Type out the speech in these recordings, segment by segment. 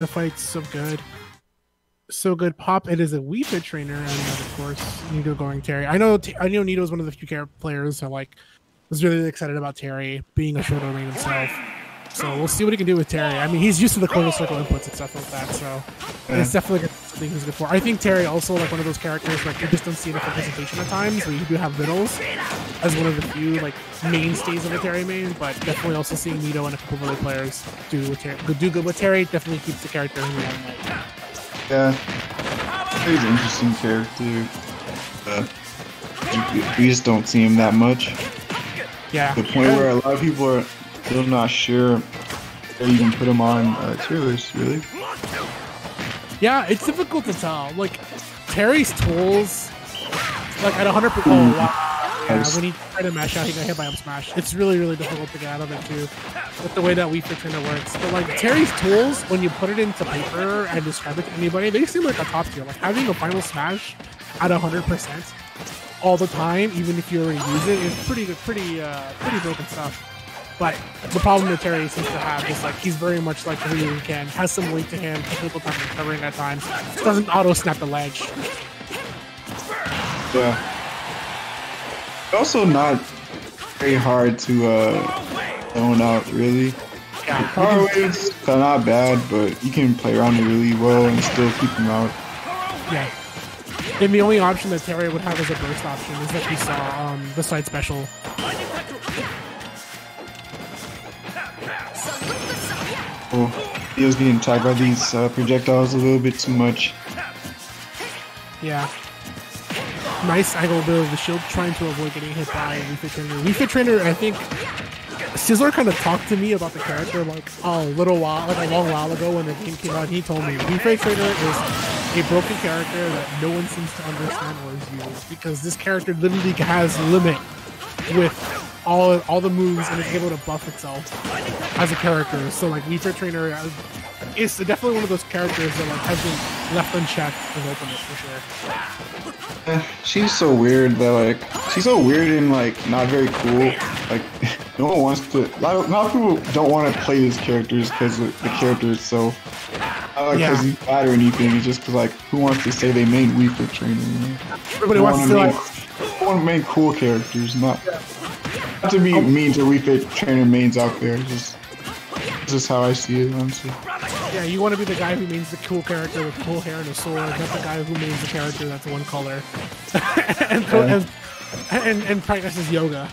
The fight's so good. Sogoodpop. It is a Wii Fit Trainer, and of course, Nito going Terry. I know Nito is one of the few players that was really excited about Terry being a shoulder main himself. So we'll see what he can do with Terry. I mean, he's used to the quarter circle inputs and stuff like that, so it's definitely something he's good for. I think Terry also one of those characters you just don't see enough representation at times. Where you do have Viddles as one of the few mainstays of a Terry main, but definitely also seeing Nito and a couple of other players do good with Terry definitely keeps the character in the limelight. Yeah, he's an interesting character. We just don't see him that much. Yeah, the point where a lot of people are still not sure they even put him on tier list, really. Yeah, it's difficult to tell. Terry's tools, at 100%. Oh, wow. Yeah, when he tried to mash out, he got hit by up smash. It's really, really difficult to get out of it, too, with the way that Wii Fit Trainer works. But, Terry's tools, when you put it into paper and describe it to anybody, they seem like a top tier. Having a final smash at 100% all the time, even if you already use it, is pretty broken stuff. But the problem that Terry seems to have is he's very much like Ryu and Ken, has some link to him, technical time recovering at times, doesn't auto snap the ledge. Yeah. Also not very hard to zone out, really. Yeah. The power waves are not bad, but you can play around it really well and still keep them out. Yeah. And the only option that Terry would have as a burst option is that we saw the side special. Oh, he was being attacked by these projectiles a little bit too much. Yeah. Nice angle build of the shield, trying to avoid getting hit by Wii Fit Trainer. Wii Fit Trainer, I think Sizzler kind of talked to me about the character a long while ago when the game came out. He told me Wii Fit Trainer is a broken character that no one seems to understand or is used, because this character literally has limit with all the moves, and it's able to buff itself as a character. So Wii Fit Trainer is definitely one of those characters that has been left unchecked and open it for sure. Yeah, she's so weird that she's so weird and not very cool. No one wants to. A lot of people don't want to play these characters because the character is so not because he's bad or anything. It's just because who wants to say they made Wii Fit Trainer? Everybody wants to I want to make cool characters, not. Yeah. Not to be mean to Wii Fit Trainer mains out there, just how I see it, honestly. Yeah, you want to be the guy who mains the cool character with cool hair and a sword, not the guy who mains the character that's one color and practices yoga.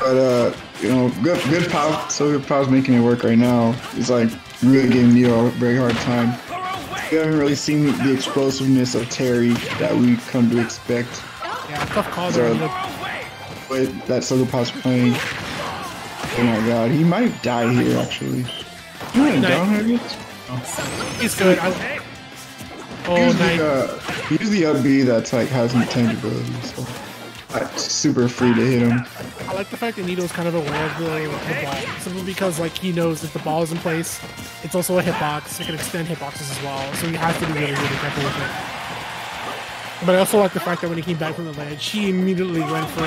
But good Pow. So good Pow's making it work right now. It's really giving Nito a very hard time. We haven't really seen the explosiveness of Terry that we come to expect. Yeah, tough calls that Sogoodpop's playing. Oh my god, he might die here actually. You went down here? He's good. Use the up B that's has intangibility, so super free to hit him. I like the fact that Nito's kind of aware of the ball, simply because he knows if the ball is in place, it's also a hitbox. It can extend hitboxes as well, so you have to be really, really careful with it. But I also like the fact that when he came back from the ledge, he immediately went for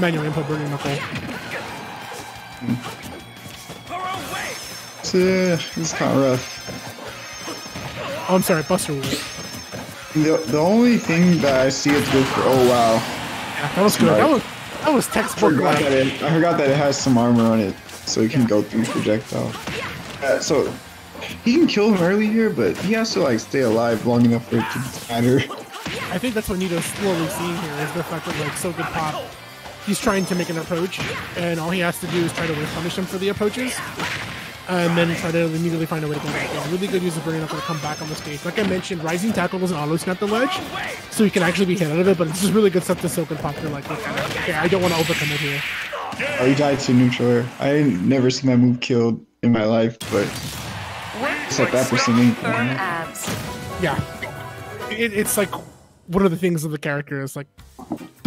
manual input burning knuckle. It's kind of rough. Oh, I'm sorry, Buster Wolf. The only thing that I see is good for. Oh wow, yeah, that was good. That was textbook. I forgot that it has some armor on it, so it can go through projectile. So he can kill him early here, but he has to stay alive long enough for it to matter. I think that's what Nito's slowly seeing here, is the fact that Sogoodpop, he's trying to make an approach, and all he has to do is try to punish him for the approaches, and then try to immediately find a way to come back. Really good use of burning up to come back on the stage. Like I mentioned, Rising Tackle doesn't auto snap the ledge, so he can actually be hit out of it. But it's just really good stuff to Sogoodpop. You're look at it. Okay, I don't want to overcommit here. Oh, he died to neutral. I never seen that move killed in my life, but except that person. Yeah, it's one of the things of the character is the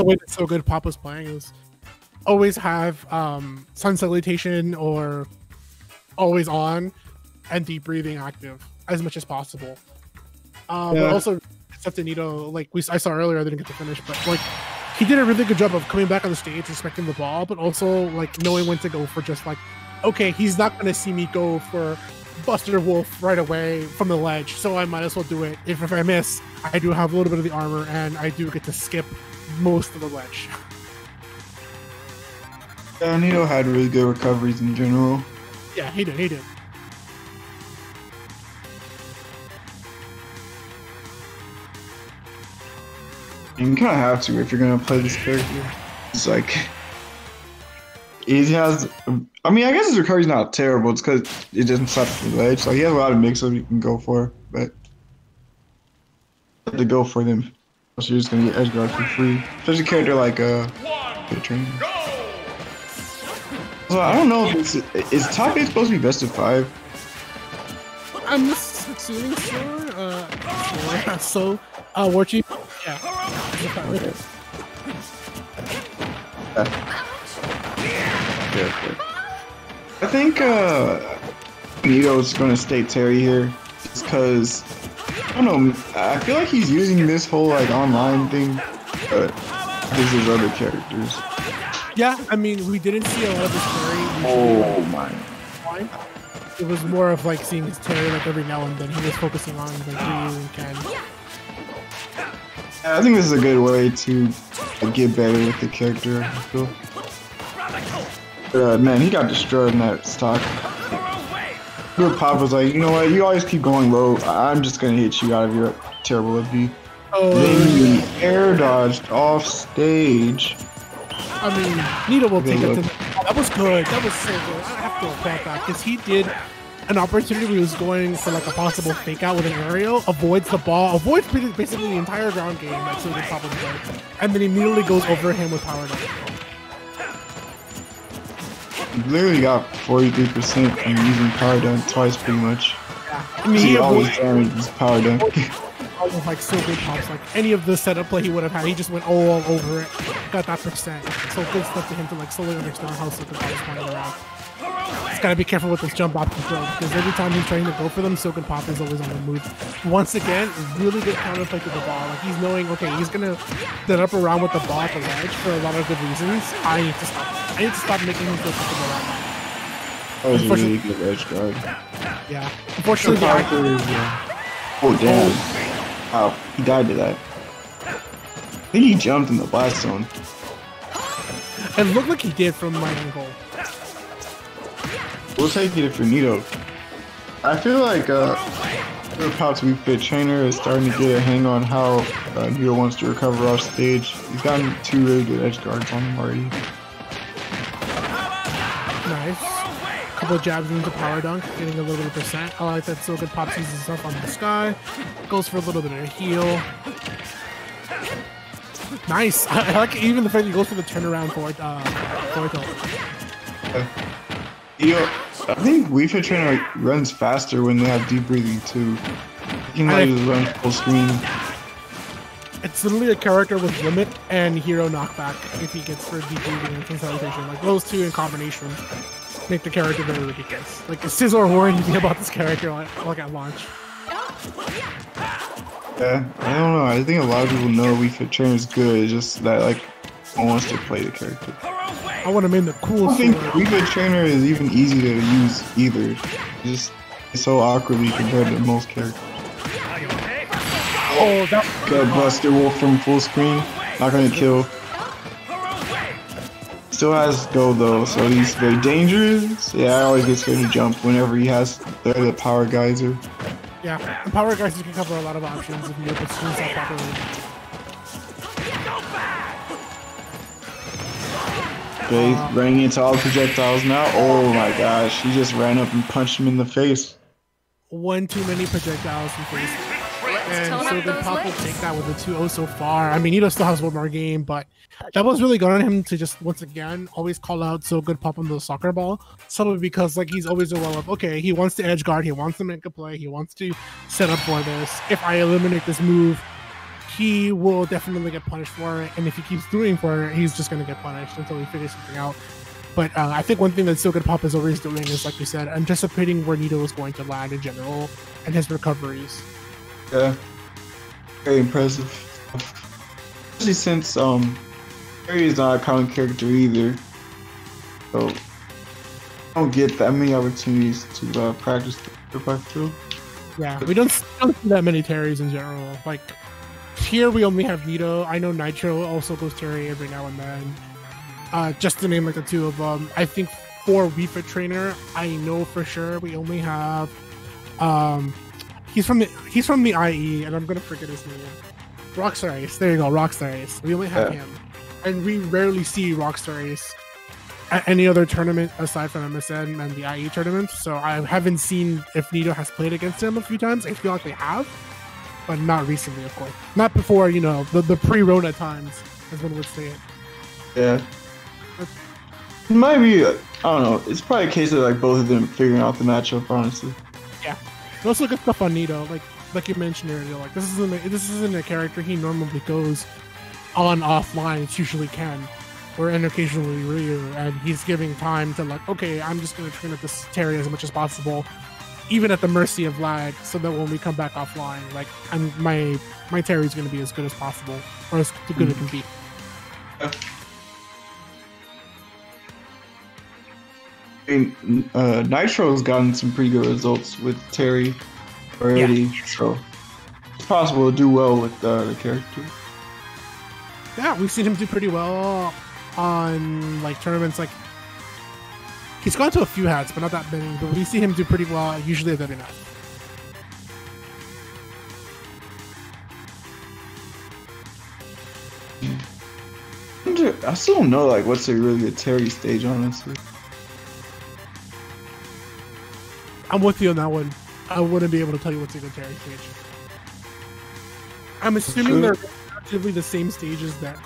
way that Sogoodpop was playing is always have sun salutation or always on and deep breathing active as much as possible. But also except that Nito, I saw earlier, I didn't get to finish, but he did a really good job of coming back on the stage, respecting the ball, but also knowing when to go for just okay, he's not gonna see me go for Buster Wolf right away from the ledge, so I might as well do it. If I miss, I do have a little bit of the armor, and I do get to skip most of the ledge. Yeah, Nito had really good recoveries in general. Yeah, he did, You kind of have to if you're going to play this character. It's like... He has... I mean, I guess his recovery's not terrible. It's because it doesn't slap the ledge. So he has a lot of mix-ups you can go for, but... You have to go for them. So you're just going to get edge guard for free. Especially a character like, Trainer. So I don't know if it's... Is top 8 supposed to be best of 5? I'm assuming so. Warchief? Yeah. I think Nito's gonna stay Terry here, just cause I don't know. I feel like he's using this whole like online thing, but this is other characters. Yeah, I mean we didn't see a lot of this Terry. Oh my! It was more of like seeing his Terry like every now and then. He was focusing on like Ryu and Ken. I think this is a good way to get better with the character, I feel. But, man, he got destroyed in that stock. Good Pop was like, you know what, you always keep going low. I'm just going to hit you out of your terrible FD. Oh, then he air dodged off stage. I mean, Nito will take it to the... That was good. That was so good. I have to applaud that because he did... An opportunity where he was going for like a possible fake out with an aerial, avoids the ball, avoids basically the entire ground game that Sogoodpop was doing, and then immediately goes over him with Power Dunk. Literally got 43% from using Power Dunk twice pretty much. Yeah. I mean, he always damages Power Dunk. Like Sogoodpop's like any of the setup play he would have had, he just went all over it, got that percent. So good stuff to him to like slowly understand how Sogoodpop is coming around. He's got to be careful with those jump options though, because every time he's trying to go for them, Sogoodpop is always on the move. Once again, really good counterplay to the ball. Like he's knowing, okay, he's gonna set up around with the ball at the ledge for a lot of good reasons. I need to stop. I need to stop making him feel comfortable around that. That was a really good edge guard. Yeah. Unfortunately, the actor is. Oh damn! Wow, he died to that. I think he jumped in the blast zone. It looked like he did from my angle. We'll take it for Nito. I feel like Pop's Wii Fit Trainer is starting to get a hang on how Nito wants to recover off stage. He's gotten 2 really good edge guards on him already. Nice. A couple of jabs into Power Dunk, getting a little bit of percent. I like that Sogoodpop sees himself on the sky. Goes for a little bit of a heel. Nice. I like even the fact that he goes for the turnaround forward tilt. You know, I think Wii Fit Trainer runs faster when they have deep breathing too. You can just run full screen. It's literally a character with limit and hero knockback if he gets for deep breathing and consolidation. Like those two in combination make the character very ridiculous. Like a Sizzler warned me about this character like at launch. Yeah, I don't know. I think a lot of people know Wii Fit Trainer is good. It's just that like no one wants to play the character. I want him in the coolest. I think Wii Fit Trainer is even easy to use either. Just so awkwardly compared to most characters. Oh, that got Buster Wolf from full screen. Not gonna kill. Still has go though, so he's very dangerous. Yeah, I always get scared to jump whenever he has the Power Geyser. Yeah, the Power Geyser can cover a lot of options if you put screens up properly. Okay, running into all projectiles now. Oh my gosh, he just ran up and punched him in the face. One too many projectiles in the face. And Sogoodpop will take that with a 2-0 so far. I mean, Nito still has one more game, but that was really good on him to just, once again, always call out Sogoodpop on the soccer ball. Solely because, like, he's always a well up. Okay, he wants to edge guard, he wants to make a play, he wants to set up for this. If I eliminate this move, he will definitely get punished for it, and if he keeps doing for it, he's just going to get punished until he figures something out. But I think one thing that Sogoodpop is always doing is, like you said, anticipating where Nito is going to land in general and his recoveries. Yeah, very impressive. Especially since Terry is not a common character either, so I don't get that many opportunities to practice the through. Yeah, we don't see that many Terrys in general. Like, here we only have Nito. I know Nitro also goes Terry every now and then. Just to name like the two of them. I think for Wii Fit Trainer, I know for sure we only have... he's from the IE, and I'm going to forget his name. Rockstar Ace. There you go, Rockstar Ace. We only have him. And we rarely see Rockstar Ace at any other tournament aside from MSN and the IE tournament, so I haven't seen if Nito has played against him a few times. I feel like they have, but not recently, of course. Not before, you know, the pre-Rona times, as one would say it. Yeah. It might be, I don't know, it's probably a case of like both of them figuring out the matchup, honestly. Yeah. Let's look at stuff on Nito, like you mentioned earlier, like this isn't a character he normally goes on offline. It's usually Ken, or an occasionally Ryu, and he's giving time to like, okay, I'm just going to train at this Terry as much as possible, even at the mercy of lag, so that when we come back offline, like my Terry is going to be as good as possible, or as good as it can be. I mean, Nitro's gotten some pretty good results with Terry already, so it's possible to do well with the character. Yeah, we've seen him do pretty well on like tournaments. Like, he's gone to a few hats, but not that many. But we see him do pretty well usually at every night. I still don't know like what's a really good Terry stage, honestly. I'm with you on that one. I wouldn't be able to tell you what's a good Terry stage. I'm assuming they're relatively the same stages that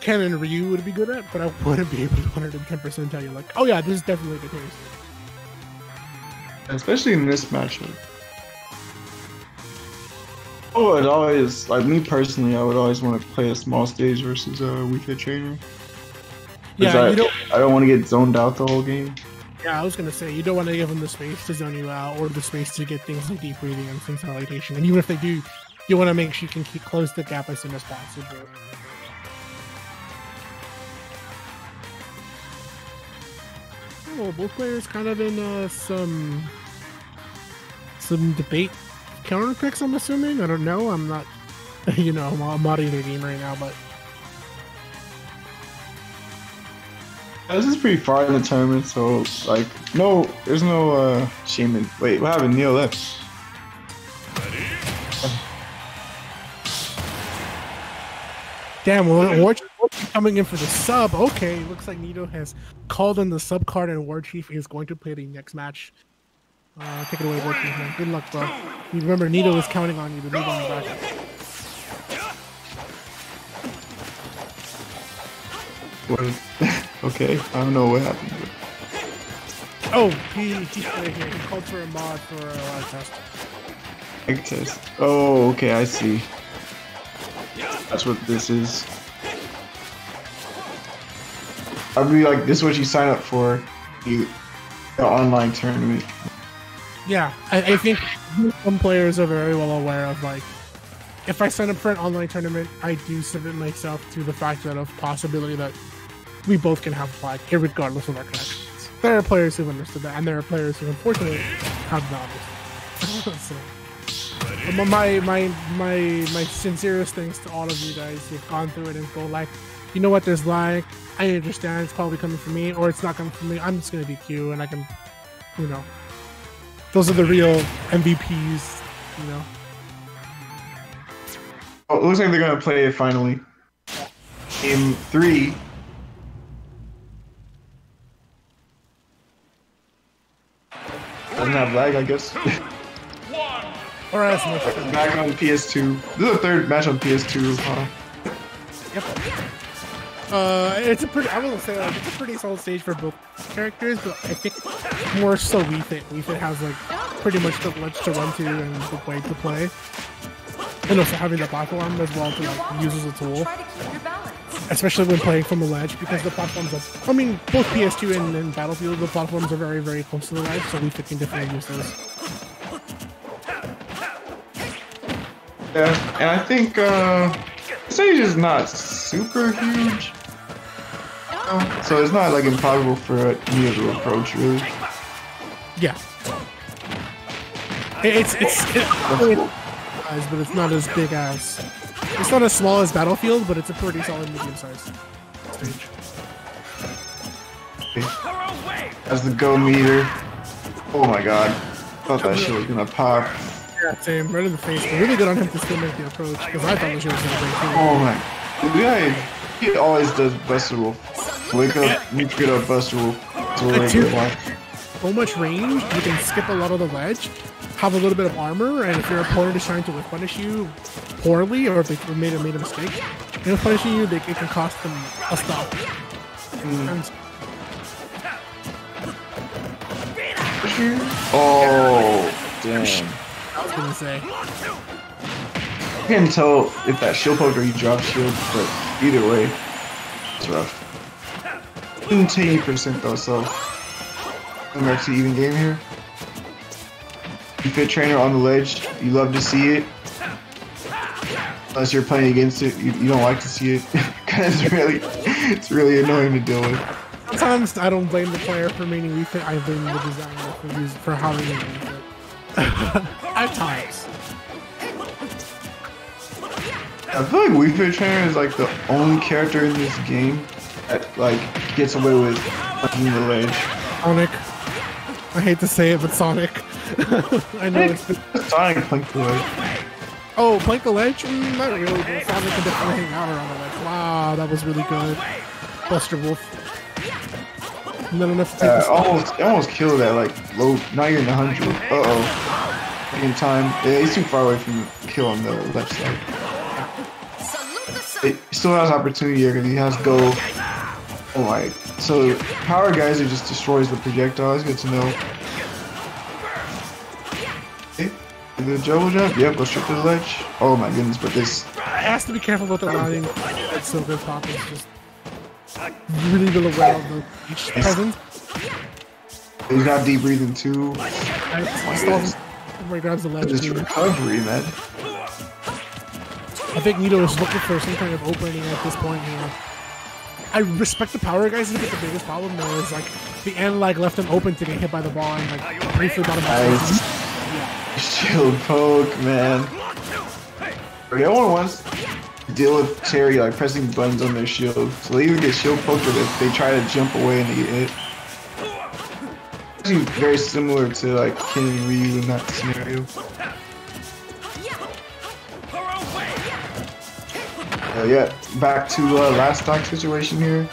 Ken and Ryu would be good at, but I wouldn't be able to 110% tell you like, oh yeah, this is definitely a good Terry stage. Especially in this matchup. Oh, it always, like me personally, I would always want to play a small stage versus a Wii Fit Trainer. Yeah, I don't want to get zoned out the whole game. Yeah, I was going to say, you don't want to give them the space to zone you out, or the space to get things like deep breathing and things like salutation. And even if they do, you want to make sure you can close the gap as soon as possible. Oh, both players kind of in some debate. Counter picks, I'm assuming? I don't know. I'm not, you know, I'm not in their game right now, but... This is pretty far in the tournament, so like no, there's no shame in. Wait, what happened? Neil left. Damn, well, Warchief coming in for the sub. Okay, looks like Nito has called in the sub card, and Warchief is going to play the next match. Take it away, Warchief, man. Good luck, bro. You remember, Nito is counting on you to move on the back. What? Okay, I don't know what happened. Oh, he's right here. He called for a mod for a lag test. Lag test. Oh, okay, I see. That's what this is. I'd be like, this is what you sign up for, the online tournament. Yeah, I think some players are very well aware of, like, if I sign up for an online tournament, I do submit myself to the fact that of possibility that we both can have flag, irregardless of our connections. There are players who've understood that, and there are players who, unfortunately, have not. So, my sincerest thanks to all of you guys who've gone through it and go like, you know what, there's lag. I understand. It's probably coming from me, or it's not coming from me. I'm just gonna DQ, and I can, you know, those are the real MVPs, you know. Oh, it looks like they're gonna play it finally. Game 3. Doesn't have lag, I guess. Alright, so back on PS2. This is the third match on PS2. Huh? Yep. It's a pretty. I will say like, it's a pretty solid stage for both characters, but I think more so Wii Fit has like pretty much the ledge to run to and the way to play, and also having the platform as well to like, use as a tool, especially when playing from the ledge, because the platforms are, I mean, both PS2 and Battlefield, the platforms are very, very close to the ledge, so we can definitely use those. Yeah, and I think, the stage is not super huge. So it's not like impossible for me to approach, really. Yeah. It's but it's not as big as... It's not as small as Battlefield, but it's a pretty solid medium-sized stage. Okay. That's the go meter. Oh my god. Thought that shit was gonna pop. Yeah, same. Right in the face. But really good on him to still make the approach, because I thought the shit was gonna break through. Oh my... The guy, he always does Buster Wolf. Wake up, need to get up Buster Wolf. So much range, you can skip a lot of the ledge, have a little bit of armor, and if your opponent is trying to punish you poorly, or if they made a mistake, they're punishing you, it can cost them a stop. Oh, damn. I was gonna say. I can't tell if that shield poke or you drop shield, but either way, it's rough. 17% though, so I'm actually even game here. You fit trainer on the ledge, you love to see it. Unless you're playing against it, you don't like to see it. Because it's really annoying to deal with. Sometimes I don't blame the player for meaning Wii Fit, I blame the designer for how they made it. At times. I feel like Wii Fit Trainer is like the only character in this game that like gets away with punching the ledge. Sonic. I hate to say it, but Sonic. I know it's Sonic plank the ledge. Oh, plank the ledge? Not really. Sonic can definitely hang out around the ledge. Wow, that was really good. Buster Wolf. Not enough to take the almost killed that like low. Now you're in 100. Uh oh. Taking time. Yeah, he's too far away from killing the left side. It still has opportunity here because he has go. Oh my. So Power Geyser just destroys the projectiles. Good to know. Hey, the double jump. Yep, go straight to the ledge. Oh my goodness, but this. I have to be careful about the lighting. That's so good. Pop is just really good around the present. He's got deep breathing too. Somebody grabs the ledge. This recovery, man. I think Nito is looking for some kind of opening at this point here. I respect the Power Geyser, but the biggest problem though is like the end lag left him open to get hit by the ball and like briefly got him. Nice. Yeah. Shield poke, man. Okay, I want to deal with Terry like pressing buttons on their shield, so they even get shield poked if they try to jump away and they get hit. Actually, very similar to like Ken and Ryu in that scenario. Yeah, back to last stock situation here.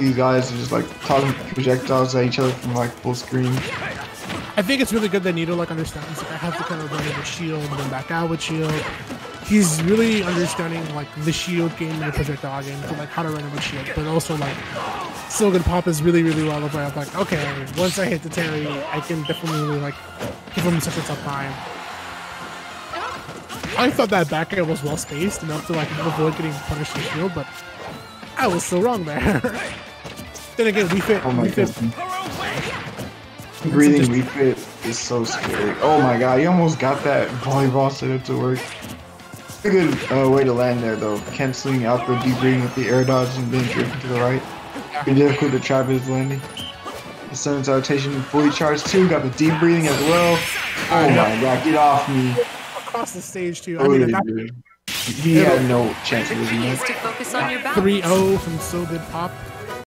These guys are just like tossing projectiles at each other from like full screen. I think it's really good that Nito like understands like I have to kind of run into shield and then back out with shield. He's really understanding like the shield game and the projectile game, but like how to run into shield. But also like Sogoodpop is really well aware of like okay, once I hit the Terry, I can definitely like give him such a tough time. I thought that back air was well spaced enough to like avoid getting punished with shield, but I was so wrong there. Then again, Wii Fit. Oh my god. Breathing Wii Fit is so scary. Oh my god, you almost got that volleyball set up to work. A good way to land there though, canceling out the deep breathing with the air dodge and then drifting to the right. Pretty difficult to trap his landing. The sun salutation fully charged too. Got the deep breathing as well. Oh my god, get off me. Across the stage too. I mean, he had no chance of losing. 3-0 from Sogoodpop.